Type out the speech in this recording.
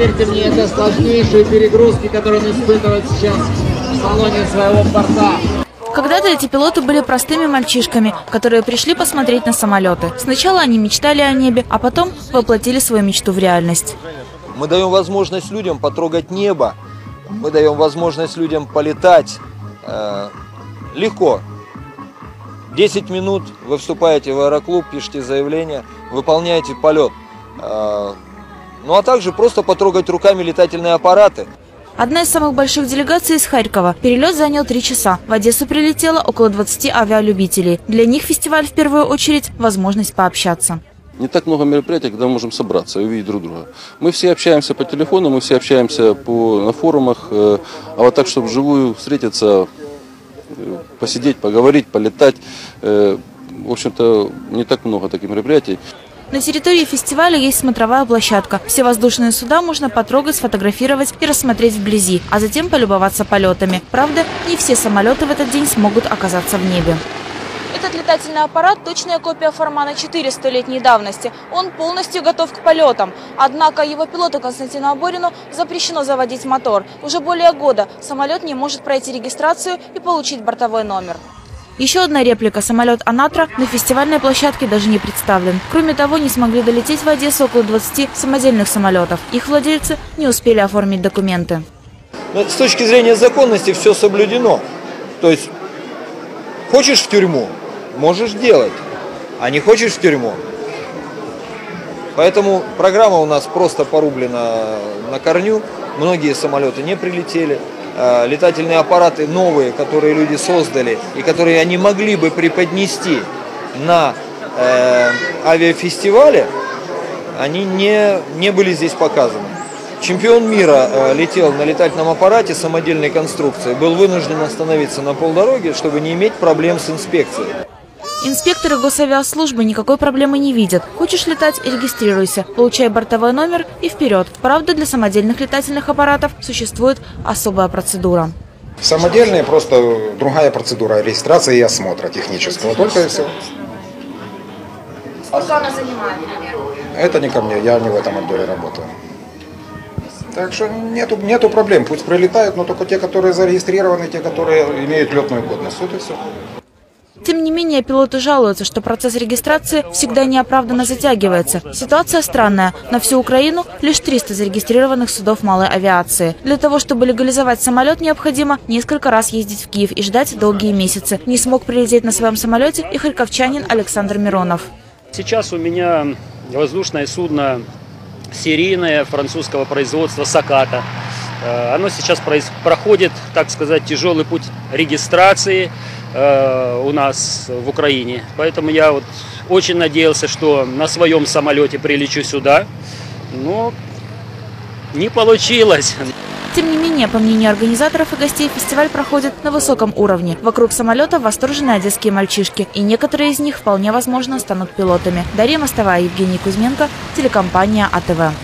поверьте мне, это сложнейшие перегрузки, которые он испытывает сейчас в салоне своего борта. Когда-то эти пилоты были простыми мальчишками, которые пришли посмотреть на самолеты. Сначала они мечтали о небе, а потом воплотили свою мечту в реальность. Мы даем возможность людям потрогать небо, мы даем возможность людям полетать легко. 10 минут вы вступаете в аэроклуб, пишите заявление, выполняете полет. Ну а также просто потрогать руками летательные аппараты. Одна из самых больших делегаций из Харькова. Перелет занял 3 часа. В Одессу прилетело около 20 авиалюбителей. Для них фестиваль в первую очередь – возможность пообщаться. Не так много мероприятий, когда мы можем собраться и увидеть друг друга. Мы все общаемся по телефону, мы все общаемся на форумах. А вот так, чтобы вживую встретиться, посидеть, поговорить, полетать. В общем-то, не так много таких мероприятий. На территории фестиваля есть смотровая площадка. Все воздушные суда можно потрогать, сфотографировать и рассмотреть вблизи, а затем полюбоваться полетами. Правда, не все самолеты в этот день смогут оказаться в небе. Этот летательный аппарат – точная копия Фармана 400-летней давности. Он полностью готов к полетам. Однако его пилоту Константину Оборину запрещено заводить мотор. Уже более года самолет не может пройти регистрацию и получить бортовой номер. Еще одна реплика. Самолет «Анатра» на фестивальной площадке даже не представлен. Кроме того, не смогли долететь в Одессу около 20 самодельных самолетов. Их владельцы не успели оформить документы. Но с точки зрения законности все соблюдено. То есть, хочешь в тюрьму – можешь делать, а не хочешь в тюрьму. Поэтому программа у нас просто порублена на корню. Многие самолеты не прилетели. Летательные аппараты новые, которые люди создали и которые они могли бы преподнести на авиафестивале, они не были здесь показаны. Чемпион мира летел на летательном аппарате самодельной конструкции, был вынужден остановиться на полдороге, чтобы не иметь проблем с инспекцией. Инспекторы госавиаслужбы никакой проблемы не видят. Хочешь летать – регистрируйся, получай бортовой номер и вперед. Правда, для самодельных летательных аппаратов существует особая процедура. Самодельные – просто другая процедура регистрации и осмотра технического, только и все. Сколько она занимает, например? Это не ко мне, я не в этом отделе работаю. Так что нету проблем, пусть прилетают, но только те, которые зарегистрированы, те, которые имеют летную годность, вот и все. Тем не менее, пилоты жалуются, что процесс регистрации всегда неоправданно затягивается. Ситуация странная. На всю Украину лишь 300 зарегистрированных судов малой авиации. Для того, чтобы легализовать самолет, необходимо несколько раз ездить в Киев и ждать долгие месяцы. Не смог прилететь на своем самолете и харьковчанин Александр Миронов. Сейчас у меня воздушное судно серийное французского производства «Саката». Оно сейчас проходит, так сказать, тяжелый путь регистрации у нас в Украине. Поэтому я вот очень надеялся, что на своем самолете прилечу сюда, но не получилось. Тем не менее, по мнению организаторов и гостей, фестиваль проходит на высоком уровне. Вокруг самолета восторженные одесские мальчишки, и некоторые из них вполне возможно станут пилотами. Дарья Мостова, Евгений Кузьменко, телекомпания АТВ.